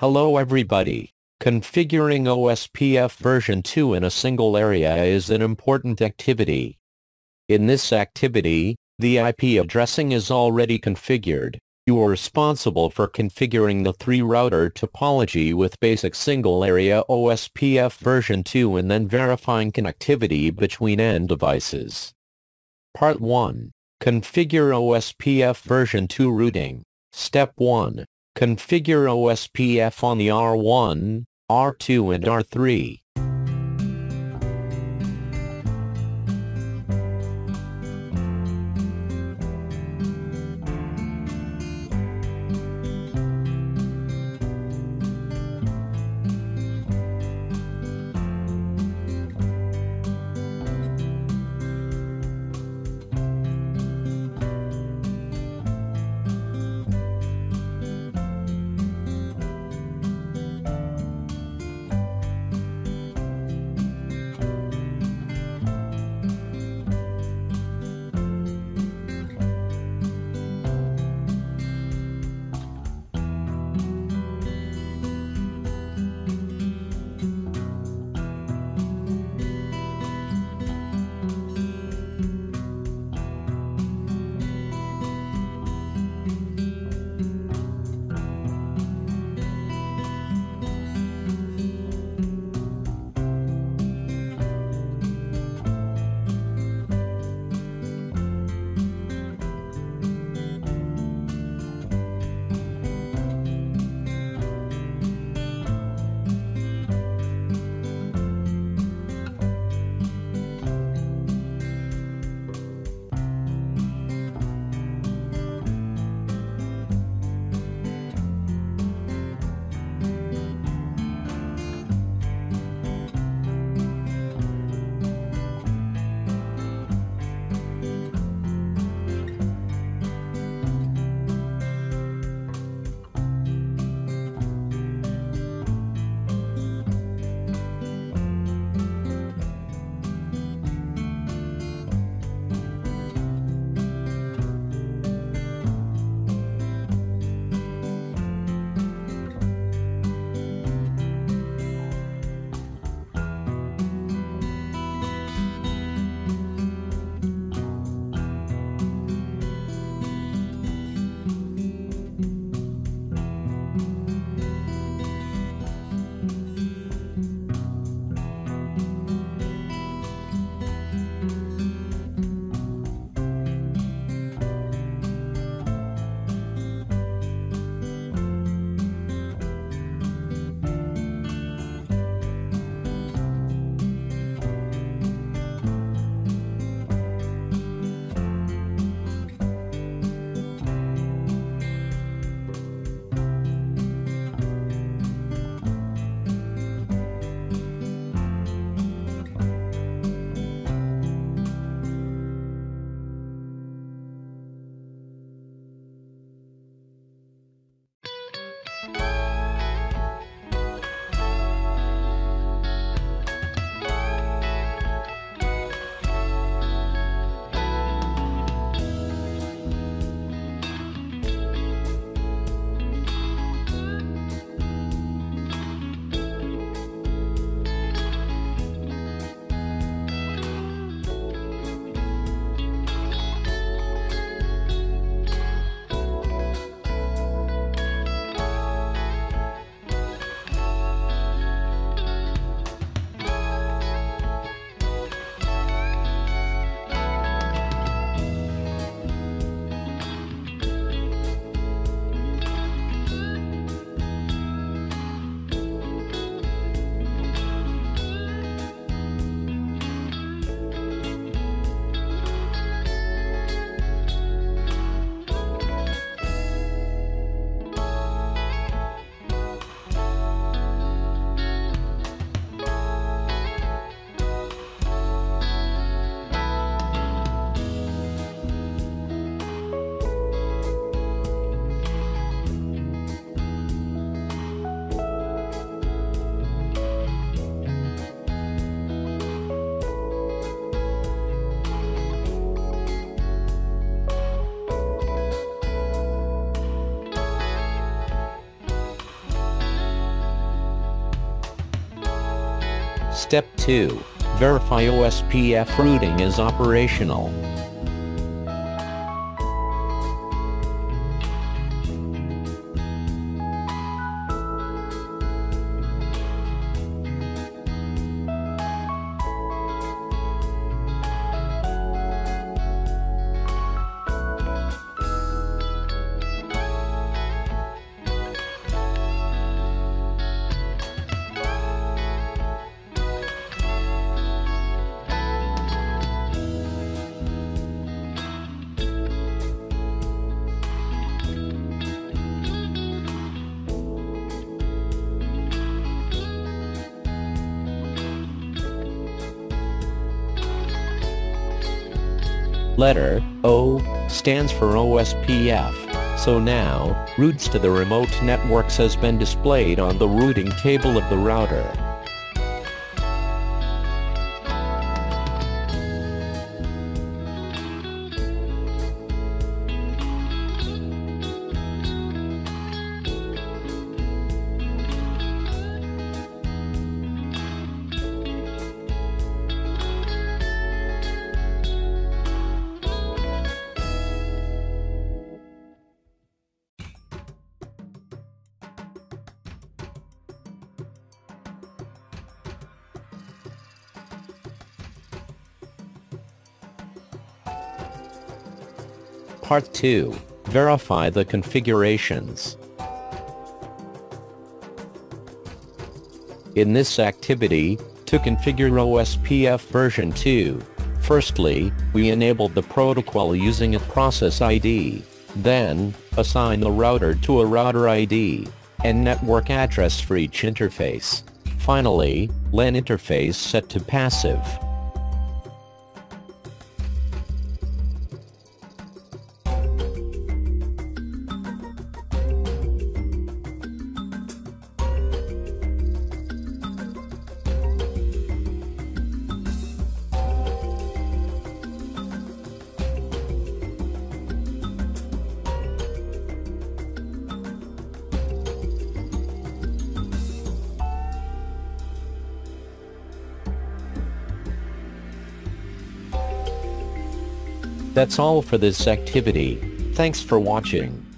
Hello everybody. Configuring OSPF version 2 in a single area is an important activity. In this activity, the IP addressing is already configured. You are responsible for configuring the three-router topology with basic single area OSPF version 2 and then verifying connectivity between end devices. Part 1. Configure OSPF version 2 routing. Step 1. Configure OSPF on the R1, R2 and R3. Step 2. Verify OSPF routing is operational. Letter O stands for OSPF, so now, routes to the remote networks has been displayed on the routing table of the router. Part 2. Verify the configurations. In this activity, to configure OSPF version 2, firstly, we enabled the protocol using a process ID, then, assign the router to a router ID, and network address for each interface. Finally, LAN interface set to passive. That's all for this activity. Thanks for watching.